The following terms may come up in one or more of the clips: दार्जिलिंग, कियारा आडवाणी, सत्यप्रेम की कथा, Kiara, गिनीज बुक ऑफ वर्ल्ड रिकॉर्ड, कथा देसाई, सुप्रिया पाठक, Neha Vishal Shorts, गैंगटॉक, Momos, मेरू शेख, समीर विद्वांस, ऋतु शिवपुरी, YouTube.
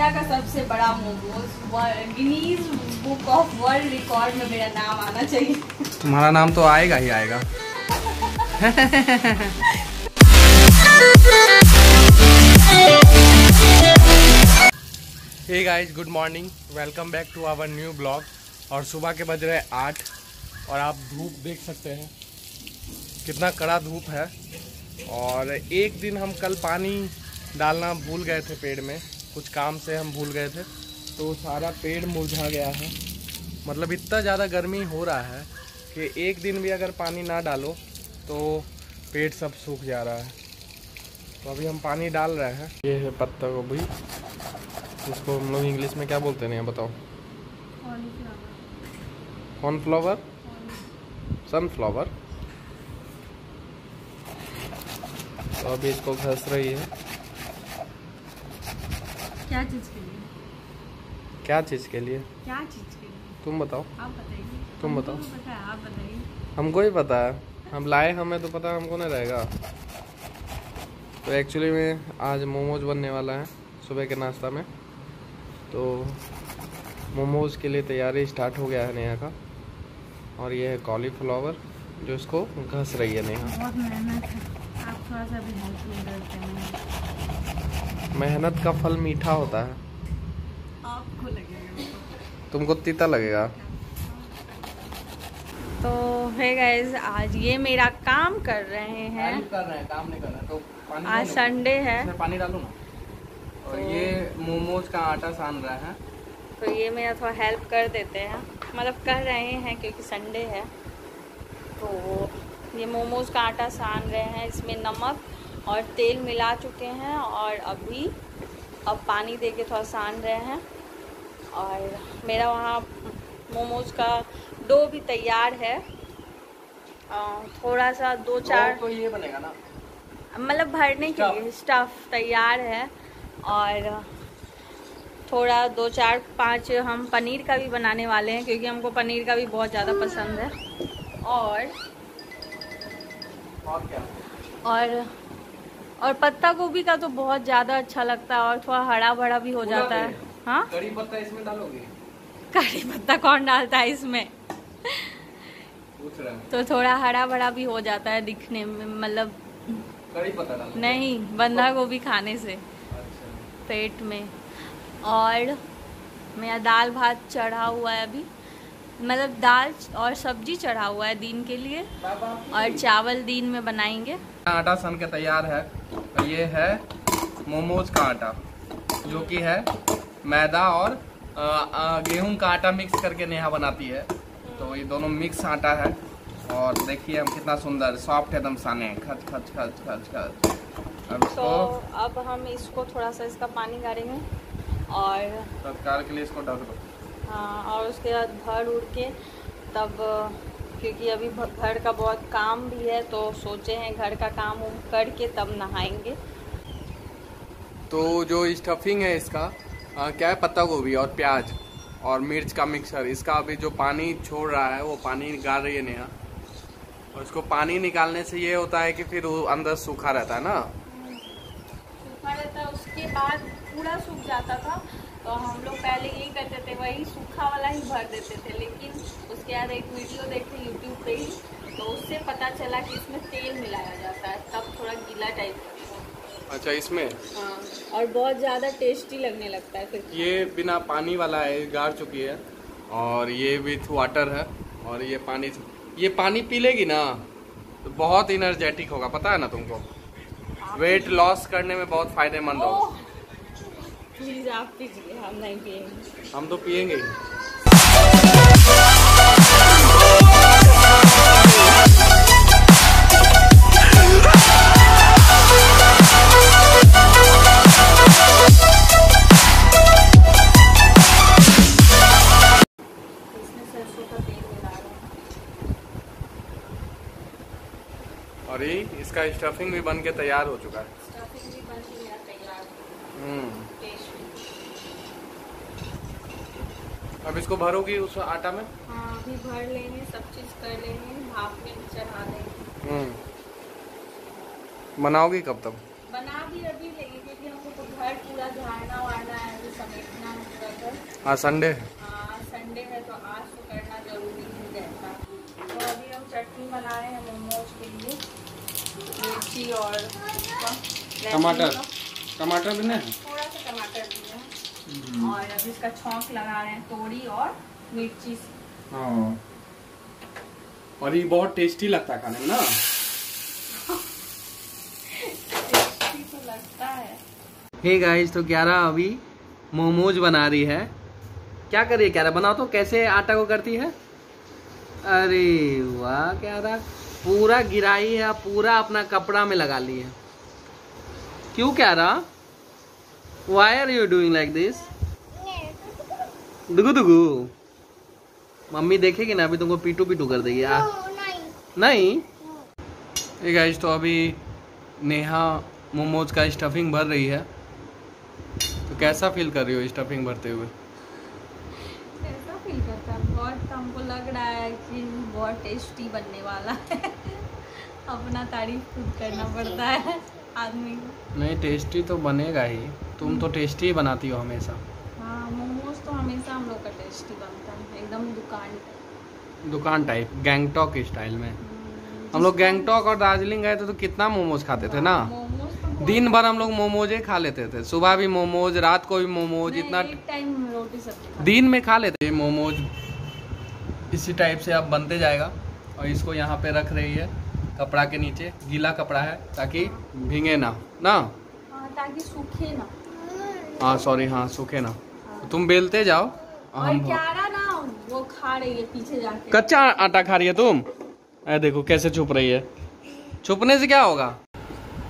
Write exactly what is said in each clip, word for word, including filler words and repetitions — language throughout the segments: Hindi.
इंडिया का सबसे बड़ा momos गिनीज बुक ऑफ वर्ल्ड रिकॉर्ड में मेरा नाम आना चाहिए। तुम्हारा नाम तो आएगा ही आएगा। Hey guys, good morning, welcome back to our new blog. और सुबह के बज रहे हैं आठ और आप धूप देख सकते हैं कितना कड़ा धूप है। और एक दिन हम कल पानी डालना भूल गए थे पेड़ में, कुछ काम से हम भूल गए थे तो सारा पेड़ मुरझा गया है। मतलब इतना ज़्यादा गर्मी हो रहा है कि एक दिन भी अगर पानी ना डालो तो पेड़ सब सूख जा रहा है। तो अभी हम पानी डाल रहे हैं। ये है पत्ता गोभी, इसको हम लोग इंग्लिश में क्या बोलते हैं बताओ? Cornflower, sunflower. तो अभी इसको घस रही है। क्या चीज के लिए? क्या चीज के लिए? क्या चीज के लिए? तुम बताओ। आप बताइए। तुम बताओ। पता है, आप बताइए। हमको ही पता है, हम लाए हमें तो पता हमको नहीं रहेगा। तो एक्चुअली में आज मोमोज बनने वाला है सुबह के नाश्ता में, तो मोमोज के लिए तैयारी स्टार्ट हो गया है नेहा का। और ये है कॉलीफ्लावर जो इसको घस रही है नेहा। बहुत मेहनत है, आप थोड़ा सा भी हेल्प नहीं करते हैं। मेहनत का फल मीठा होता है। आपको लगेगा, तुमको तीता लगेगा। तो हे गाइस, आज ये मेरा काम कर रहे हैं, कर रहे हैं काम नहीं कर रहे हैं। तो पानी आज संडे है, मैं पानी डालूँ ना। और तो ये मोमोज का आटा सान रहा है तो ये मेरा थोड़ा हेल्प कर देते हैं, मतलब कर रहे हैं क्योंकि संडे है। तो ये मोमोज का आटा सान रहे हैं, इसमें नमक और तेल मिला चुके हैं और अभी अब पानी दे के थोड़ा सान रहे हैं। और मेरा वहाँ मोमोज का डो भी तैयार है। थोड़ा सा दो चार तो ये बनेगा ना, मतलब भरने के लिए स्टफ तैयार है। और थोड़ा दो चार पाँच हम पनीर का भी बनाने वाले हैं क्योंकि हमको पनीर का भी बहुत ज़्यादा पसंद है। और और क्या? और और पत्ता गोभी का तो बहुत ज़्यादा अच्छा लगता है और थोड़ा हरा भरा भी हो जाता है। हाँ, करी पत्ता इसमें डालोगे? करी पत्ता कौन डालता है इसमें? तो थोड़ा हरा भरा भी हो जाता है दिखने में, मतलब करी पत्ता डालो नहीं, बंधा गोभी खाने से पेट में। और मेरा दाल भात चढ़ा हुआ है अभी, मतलब दाल और सब्जी चढ़ा हुआ है दिन के लिए और चावल दिन में बनाएंगे। आटा सन के तैयार है। ये है मोमोज का आटा जो कि है मैदा और गेहूं का आटा मिक्स करके नेहा बनाती है। तो ये दोनों मिक्स आटा है और देखिए हम कितना सुंदर सॉफ्ट एकदम साने खच खच खच खच खच। अब तो अब हम इसको थोड़ा सा इसका पानी गाड़ेंगे और तत्काल के लिए इसको ढक दो। हाँ, और उसके बाद भर उड़ के तब, क्योंकि अभी घर का बहुत काम भी है तो सोचे हैं घर का काम करके तब नहाएंगे। तो जो स्टफिंग है इसका आ, क्या है, पत्ता गोभी और प्याज और मिर्च का मिक्सर। इसका अभी जो पानी छोड़ रहा है वो पानी निकाल रही है नेहा। और इसको पानी निकालने से ये होता है कि फिर वो अंदर सूखा रहता है ना, रहता। उसके बाद पूरा सूख जाता था तो हम लोग पहले यही करते थे, वही सूखा वाला ही भर देते थे। लेकिन उसके बाद एक वीडियो देखे यूट्यूब पे ही, तो उससे पता चला कि इसमें तेल मिलाया जाता है तब थोड़ा गीला टाइप। अच्छा, इसमें? हाँ, और बहुत ज़्यादा टेस्टी लगने लगता है फिर। ये बिना पानी वाला है, गाड़ चुकी है। और ये विथ वाटर है। और ये पानी, ये पानी पी लेगी ना तो बहुत इनर्जेटिक होगा, पता है ना तुमको? वेट लॉस करने में बहुत फायदेमंद हो। प्लीज आप पीजिए, हम नहीं पिएंगे। हम तो पिएंगे। और ये इसका स्टफिंग भी बन के तैयार हो चुका है। स्टफिंग भी बन के तैयार। हम्म। अब इसको भरोगी उस आटा में? हाँ, अभी भर लेंगे, सब चीज कर लेंगे, भाप में भी चढ़ा देंगे। हम्म। बनाओगी कब तक? बना भी अभी लेंगे क्योंकि हमको तो घर पूरा झाड़ना वाड़ना है, तो समय आज संडे है, संडे है तो आज तो करना जरूरी ही रहता। तो अभी हम चटनी बना रहे हैं मोमोज के लिए, मिर्ची और टमाटर, टमाटर भी नहीं, थोड़ा सा टमाटर भी है, और अभी इसका छौंक लगा रहे हैं तोड़ी और मिर्ची से। हाँ, और ये बहुत टेस्टी लगता है खाने में ना। टेस्टी तो लगता है। हे गाइस, तो ग्यारह अभी मोमोज बना रही है। क्या कर रही है क्यारा? बनाओ तो कैसे आटा को करती है। अरे वाह क्यारा, पूरा गिराई है, पूरा अपना कपड़ा में लगा ली है। क्यों क्यारा, why are you doing like this? दुगु दुगु मम्मी देखेगी ना, अभी तुमको पीटू पीटू कर देगी। आ नहीं ये गाइस, तो अभी नेहा मोमोज का स्टफिंग भर रही है। तो कैसा फील कर रही हो स्टफिंग भरते हुए? बहुत हमको लग रहा है कि बहुत टेस्टी बनने वाला है। अपना तारीफ खुद करना पड़ता है आदमी को। नहीं, टेस्टी तो बनेगा ही। तुम तो टेस्टी ही बनाती हो हमेशा। हाँ, मोमोज तो हमेशा हम लोग का टेस्टी बनता है, एकदम दुकान दुकान टाइप, गैंगटॉक स्टाइल में। हम लोग गैंगटॉक और दार्जिलिंग गए थे तो कितना मोमोज खाते थे ना। तो दिन भर हम लोग मोमोज ही खा लेते थे, सुबह भी मोमोज, रात को भी मोमोज, इतना दिन में खा लेते मोमोज। इसी टाइप से अब बनते जाएगा। और इसको यहाँ पे रख रही है कपड़ा के नीचे, गीला कपड़ा है ताकि भीगे ना ना आ, ताकि सूखे ना। हाँ सॉरी, हाँ सूखे ना। आ, तुम बेलते जाओ। और क्यारा ना वो खा रही है पीछे जाके, कच्चा आटा खा रही है तुम। अरे देखो कैसे छुप रही है, छुपने से क्या होगा।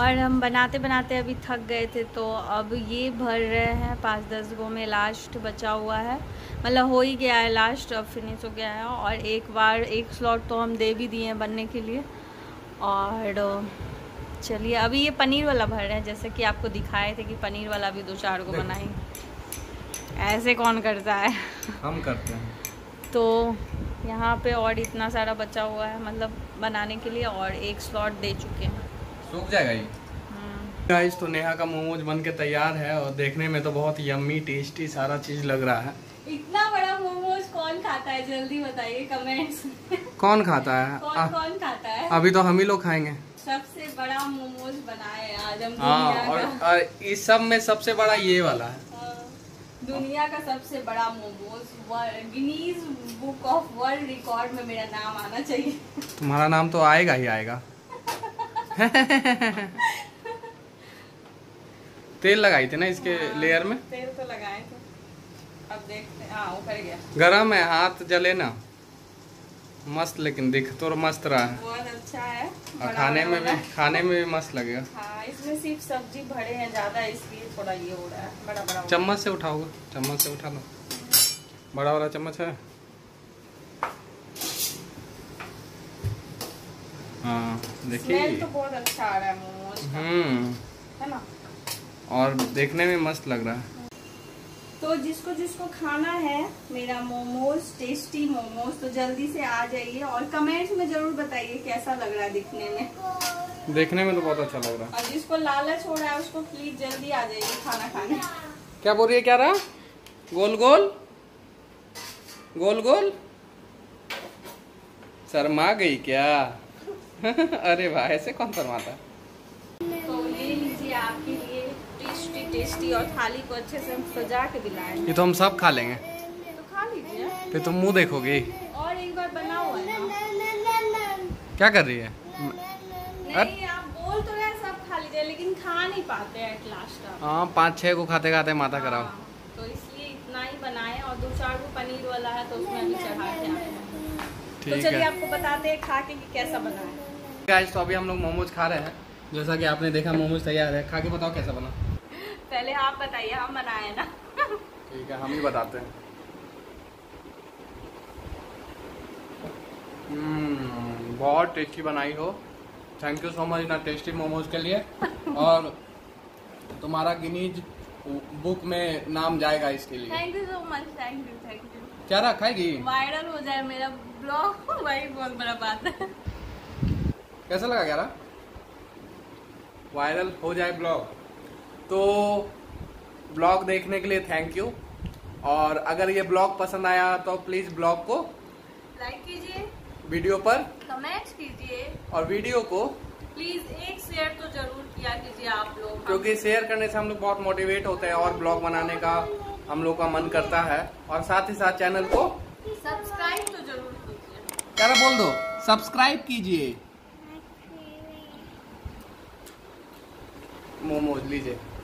और हम बनाते बनाते अभी थक गए थे, तो अब ये भर रहे हैं। पाँच दस गो में लास्ट बचा हुआ है, मतलब हो ही गया है, लास्ट अब फिनिश हो गया है। और एक बार एक स्लॉट तो हम दे भी दिए हैं बनने के लिए। और चलिए अभी ये पनीर वाला भर रहे हैं, जैसे कि आपको दिखाए थे कि पनीर वाला भी दो चार गो बनाएंगे। ऐसे कौन करता है, हम करते हैं। तो यहाँ पे और इतना सारा बचा हुआ है, मतलब बनाने के लिए, और एक स्लॉट दे चुके हैं, सूख जाएगा ये गाइस। तो नेहा का मोमोज बन के तैयार है, और देखने में तो बहुत यम्मी टेस्टी सारा चीज लग रहा है। इतना बड़ा मोमोज कौन खाता है, जल्दी बताइए कमेंट्स में। कौन खाता है, कौन आ, कौन खाता है? अभी तो हम ही लोग खाएंगे। सबसे बड़ा मोमोज बनाए आज हम दुनिया का। और, और इस सब में सबसे बड़ा ये वाला है, दुनिया का सबसे बड़ा momos. गिनीज बुक ऑफ वर्ल्ड रिकॉर्ड में मेरा नाम आना चाहिए। तुम्हारा नाम तो आएगा ही आएगा। तेल लगाई थे ना इसके लेयर में, तेल तो लगाए थे। अब देखते हैं। हाँ, ऊपर गया। गरम है, हाथ जले ना। मस्त, लेकिन दिख तो मस्त रहा है, बहुत अच्छा है। और खाने में भी खाने में भी मस्त लगेगा। हाँ, इसमें सिर्फ सब्जी भरे हैं ज्यादा, इसलिए थोड़ा ये हो रहा है। बड़ा बड़ा चम्मच से उठाओगे, चम्मच से उठा लो, बड़ा वाला चम्मच है। हाँ देखिए, स्मेल तो बहुत अच्छा आ रहा है मोमोज का, है ना, और देखने में मस्त लग रहा है। तो जिसको जिसको खाना है मेरा मोमोज, टेस्टी मोमोज, तो जल्दी से आ जाइए। और कमेंट्स में जरूर बताइए कैसा लग रहा है दिखने में। देखने में तो बहुत अच्छा लग रहा है, और जिसको लालच हो रहा है उसको प्लीज जल्दी आ जाइए खाना खाने। क्या बोल रही है क्या रहा? गोल गोल गोल गोल शर्मा गई क्या? अरे वाह, ऐसे कौन फरमाता है। तो ले लीजिए आपके लिए टेस्टी टेस्टी, और थाली को अच्छे से हम सजा के भी लाए। ये तो हम सब खा लेंगे, तो खा लीजिए, फिर तुम मुंह देखोगे। और एक बार बना हुआ है ना। क्या कर रही है? नहीं, आप बोल तो रहे सब खा लीजिए, लेकिन खा नहीं पाते हैं लास्ट। हाँ, पाँच छः को खाते खाते माथा खराब। हाँ, तो इसलिए इतना ही बनाए, और दो चार को पनीर वाला है तो उसमें चढ़ा के। तो चलिए आपको बताते हैं खा के कि कैसा बना है। गाइस, तो अभी हम लोग मोमोज खा रहे हैं। जैसा कि आपने देखा मोमोज तैयार है, खा के बताओ कैसा बना। पहले आप बताइए, हम बनाए ना। ठीक है, हम ही बताते हैं। हम्म, बहुत टेस्टी बनाई हो, थैंक यू सो मच इतना टेस्टी मोमोज के लिए। और तुम्हारा गिनीज बुक में नाम जाएगा इसके लिए। Thank you so much, thank you thank you. क्या रहा खाएगी, वायरल हो जाए मेरा ब्लॉग, वही बहुत बड़ा बात है। कैसा लगा क्या रहा, वायरल हो जाए ब्लॉग? तो ब्लॉग देखने के लिए थैंक यू। और अगर ये ब्लॉग पसंद आया तो प्लीज ब्लॉग को लाइक कीजिए, वीडियो पर कमेंट कीजिए और वीडियो को प्लीज एक शेयर तो जरूर किया कीजिए आप लोग, क्योंकि शेयर करने से हम लोग बहुत मोटिवेट होते हैं और ब्लॉग बनाने का हम लोग का मन करता है। और साथ ही साथ चैनल को सब्सक्राइब तो जरूर कीजिए, क्या बोल दो, सब्सक्राइब कीजिए। मोमोज लीजिए।